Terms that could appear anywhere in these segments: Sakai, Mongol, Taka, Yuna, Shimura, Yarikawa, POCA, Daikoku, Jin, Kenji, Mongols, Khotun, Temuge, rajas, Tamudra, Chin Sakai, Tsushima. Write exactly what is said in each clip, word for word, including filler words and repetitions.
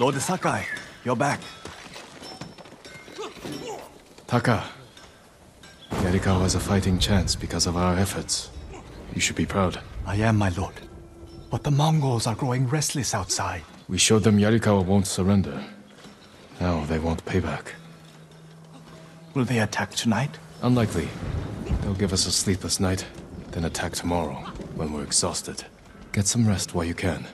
Lord Sakai, you're back. Taka, Yarikawa has a fighting chance because of our efforts. You should be proud. I am, my lord. But the Mongols are growing restless outside. We showed them Yarikawa won't surrender. Now they won't pay back. Will they attack tonight? Unlikely. They'll give us a sleepless night, then attack tomorrow, when we're exhausted. Get some rest while you can.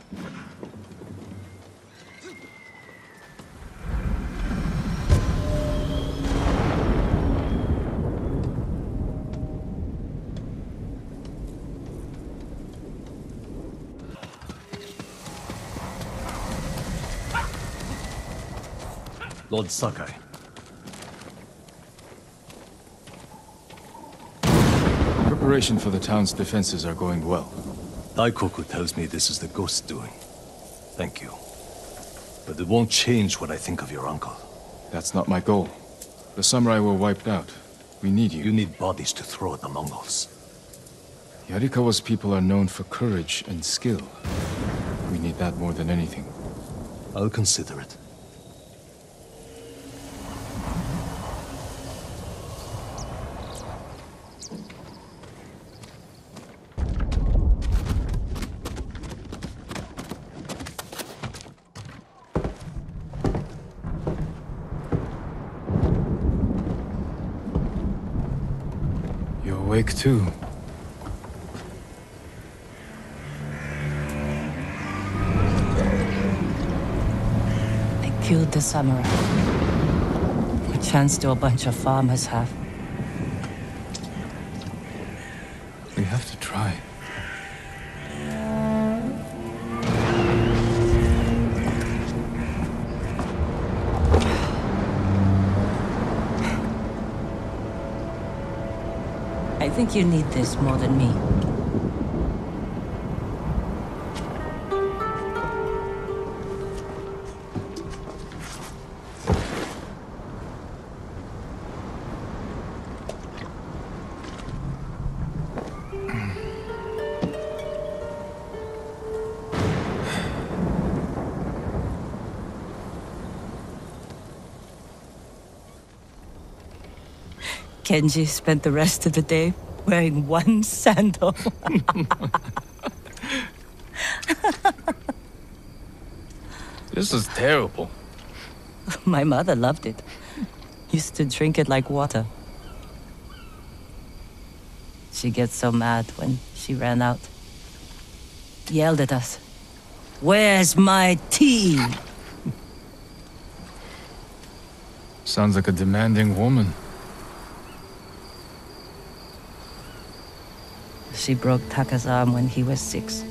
Lord Sakai. Preparation for the town's defenses are going well. Daikoku tells me this is the ghost's doing. Thank you. But it won't change what I think of your uncle. That's not my goal. The samurai were wiped out. We need you. You need bodies to throw at the Mongols. Yarikawa's people are known for courage and skill. We need that more than anything. I'll consider it. Awake too. They killed the samurai. A chance to a bunch of farmers have. We have to try. I think you need this more than me. Kenji spent the rest of the day wearing one sandal. This is terrible. My mother loved it. Used to drink it like water. She gets so mad when she ran out. Yelled at us. Where's my tea? Sounds like a demanding woman. She broke Taka's arm when he was six.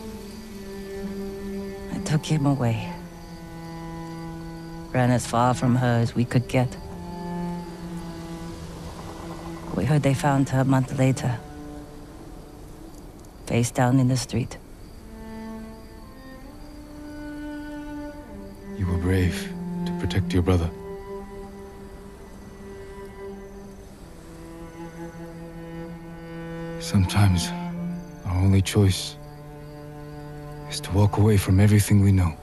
I took him away. Ran as far from her as we could get. We heard they found her a month later. Face down in the street. You were brave to protect your brother. Sometimes our only choice is to walk away from everything we know.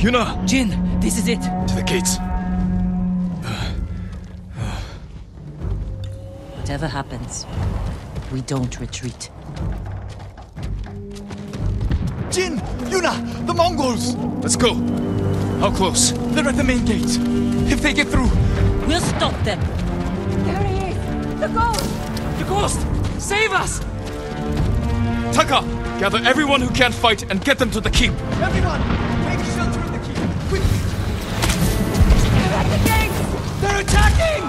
Yuna! Jin, this is it! To the gates. Whatever happens, we don't retreat. Jin! Yuna! The Mongols! Let's go! How close? They're at the main gate. If they get through, we'll stop them. There he is! The ghost! The ghost! Save us! Taka! Gather everyone who can't fight and get them to the keep! Everyone! They're attacking!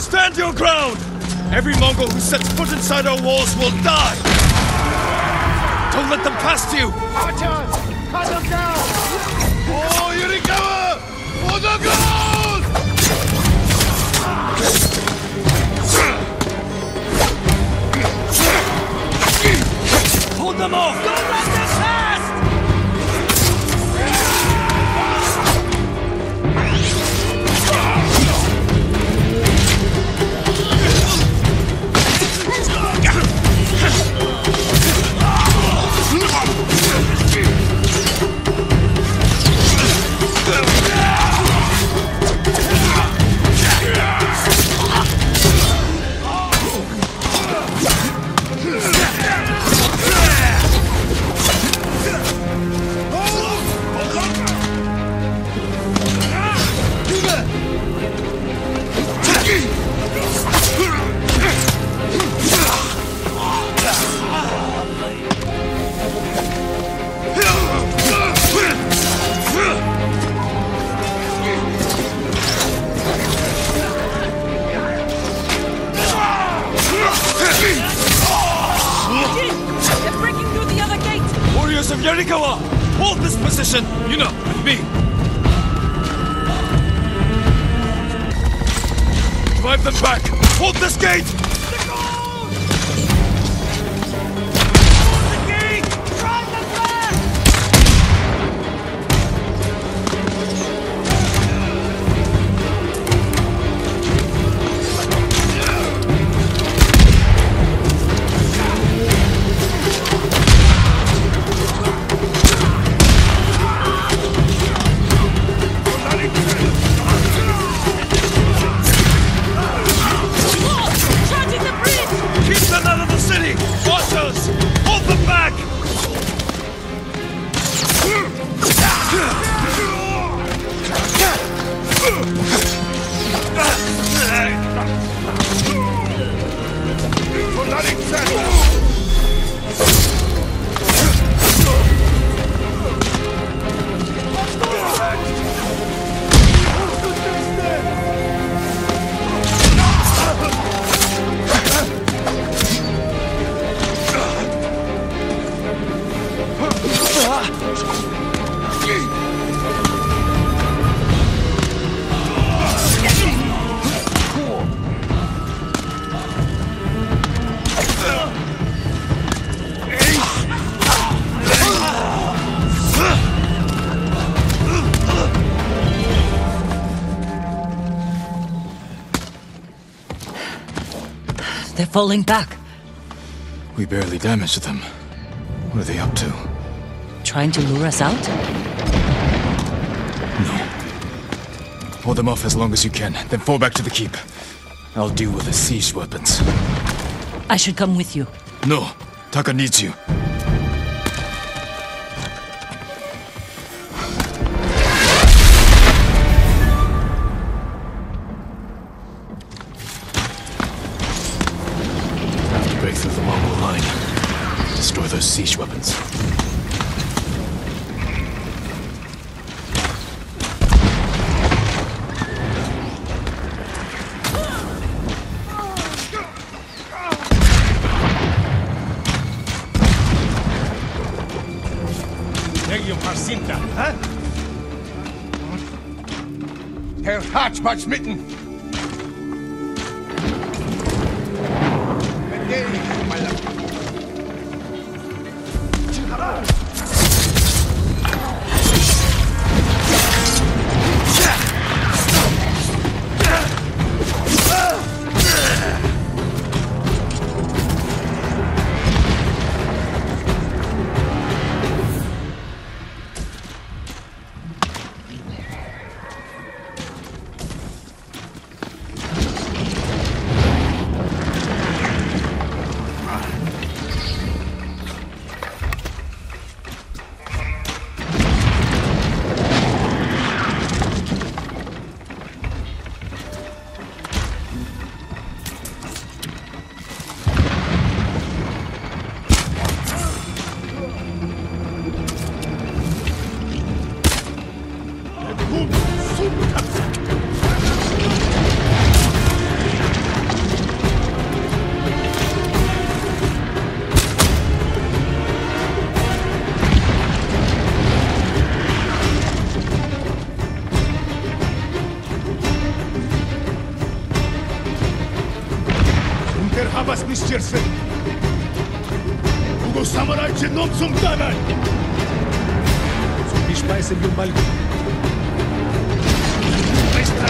Stand your ground! Every Mongol who sets foot inside our walls will die! Don't let them past you! Watch out! Cut them down! Oh, Yarikawa! For the gold! Hold them off! Don't let them Yarikawa! Hold this position! Yuna, with me! Drive them back! Hold this gate! The gold! Hold the gate! Drive them back! Falling back. We barely damaged them. What are they up to? Trying to lure us out? No. Hold them off as long as you can, then fall back to the keep. I'll deal with the siege weapons. I should come with you. No. Taka needs you. Siege weapons. Herr Hartmann mitten. опасный стерсен. Уго самурай чином сумтана. Сумпиш пайсы бюмбальку. Быстро.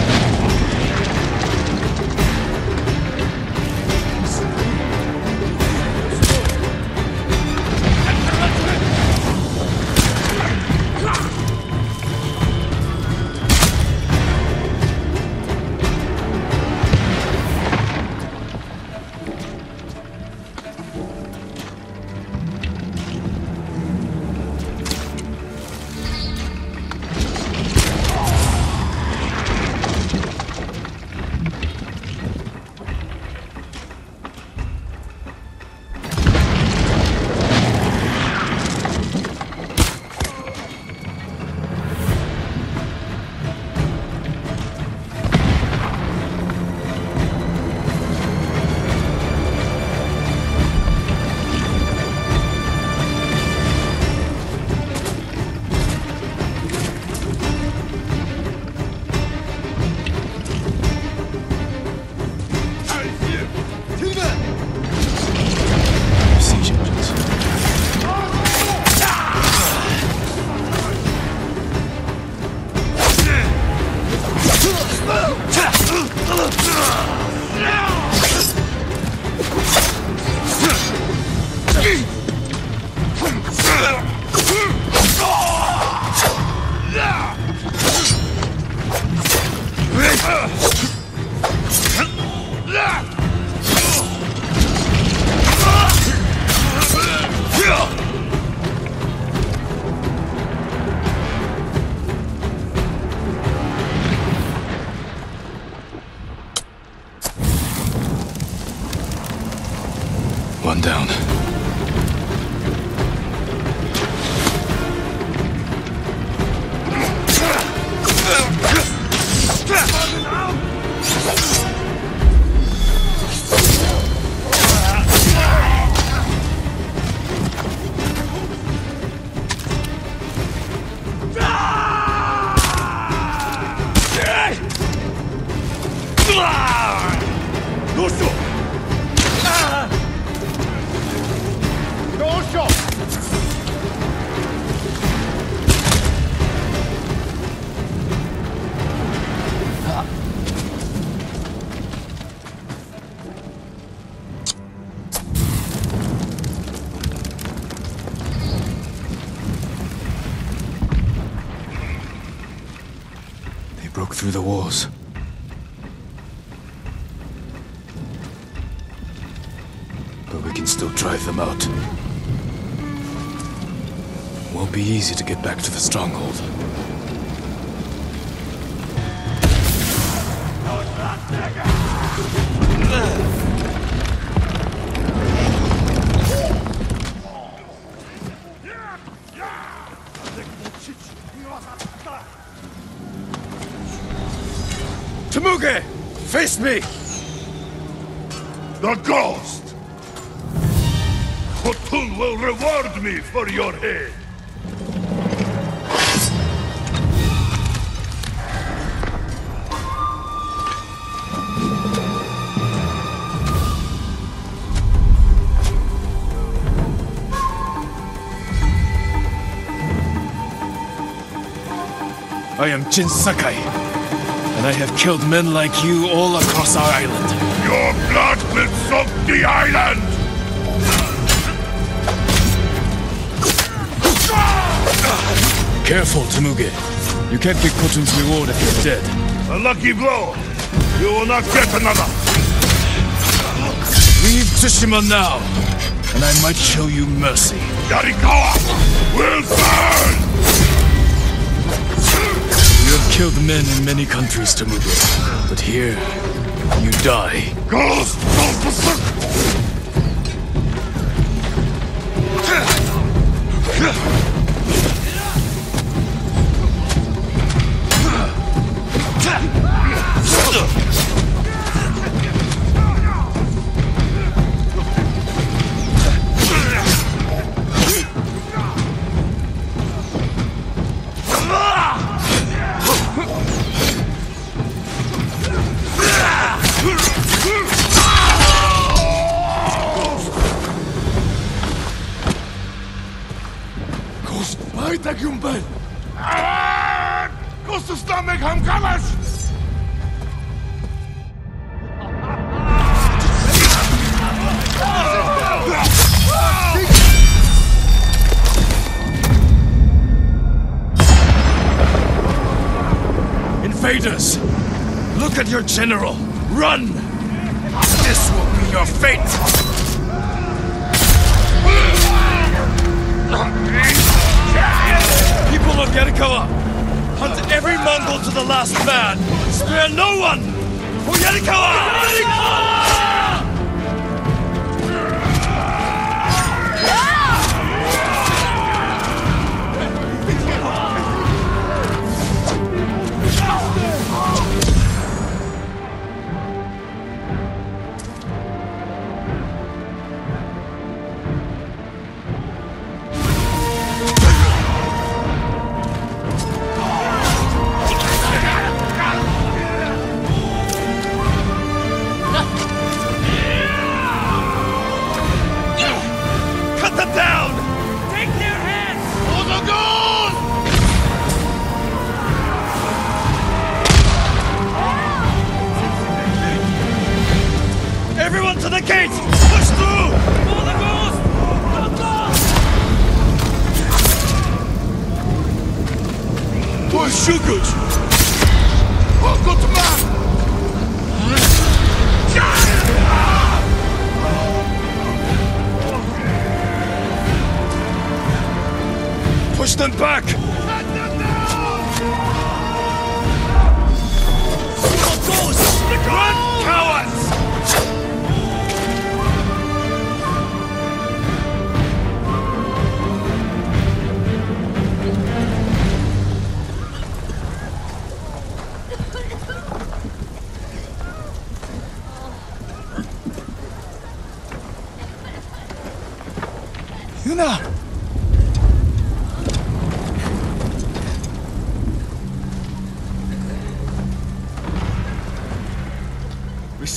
Through the walls. But we can still drive them out. Won't be easy to get back to the stronghold. Temuge! Face me! The ghost! Khotun will reward me for your head! I am Chin Sakai. And I have killed men like you all across our island. Your blood will soak the island! Careful, Temuge. You can't get Khotun's reward if you're dead. A lucky blow! You will not get another! Leave Tsushima now, and I might show you mercy. Yarikawa will burn! Killed men in many countries, Tamudra, but here, you die. Ghost! Vacuum-Bell! Ah! Große Stomach am Kalasch! Invaders! Look at your general! Run! This will be your fate! People of Yarikawa, hunt every Mongol to the last man! Spare no one! For Yarikawa!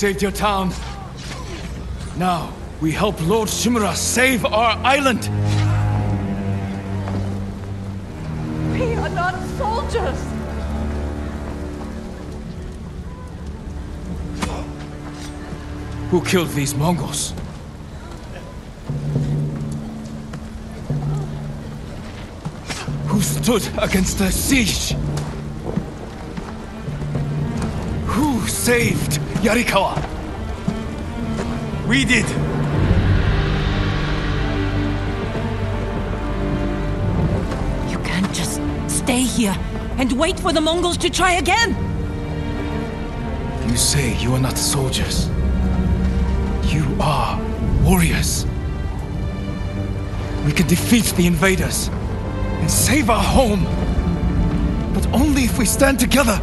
Saved your town. Now, we help Lord Shimura save our island! We are not soldiers! Who killed these Mongols? Who stood against the siege? Who saved Yarikawa? We did! You can't just stay here and wait for the Mongols to try again! You say you are not soldiers. You are warriors. We can defeat the invaders and save our home, but only if we stand together.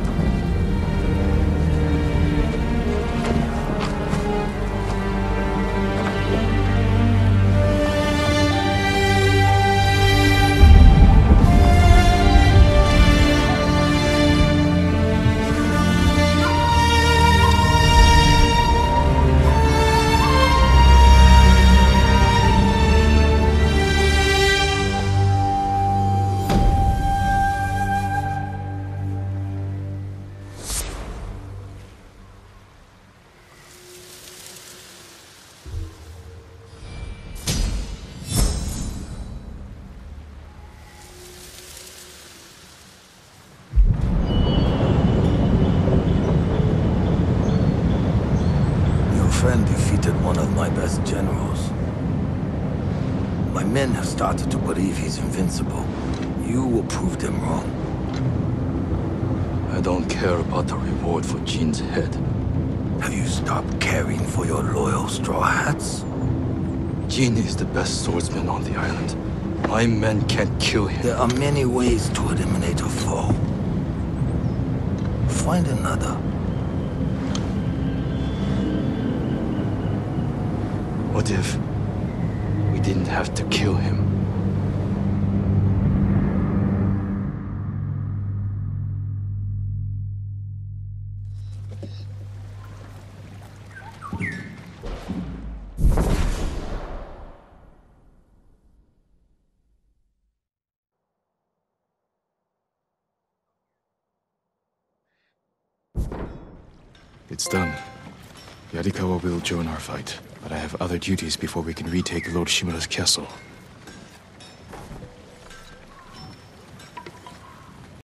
Jin is the best swordsman on the island. My men can't kill him. There are many ways to eliminate a foe. Find another. What if we didn't have to kill him? It's done. Yarikawa will join our fight, but I have other duties before we can retake Lord Shimura's castle.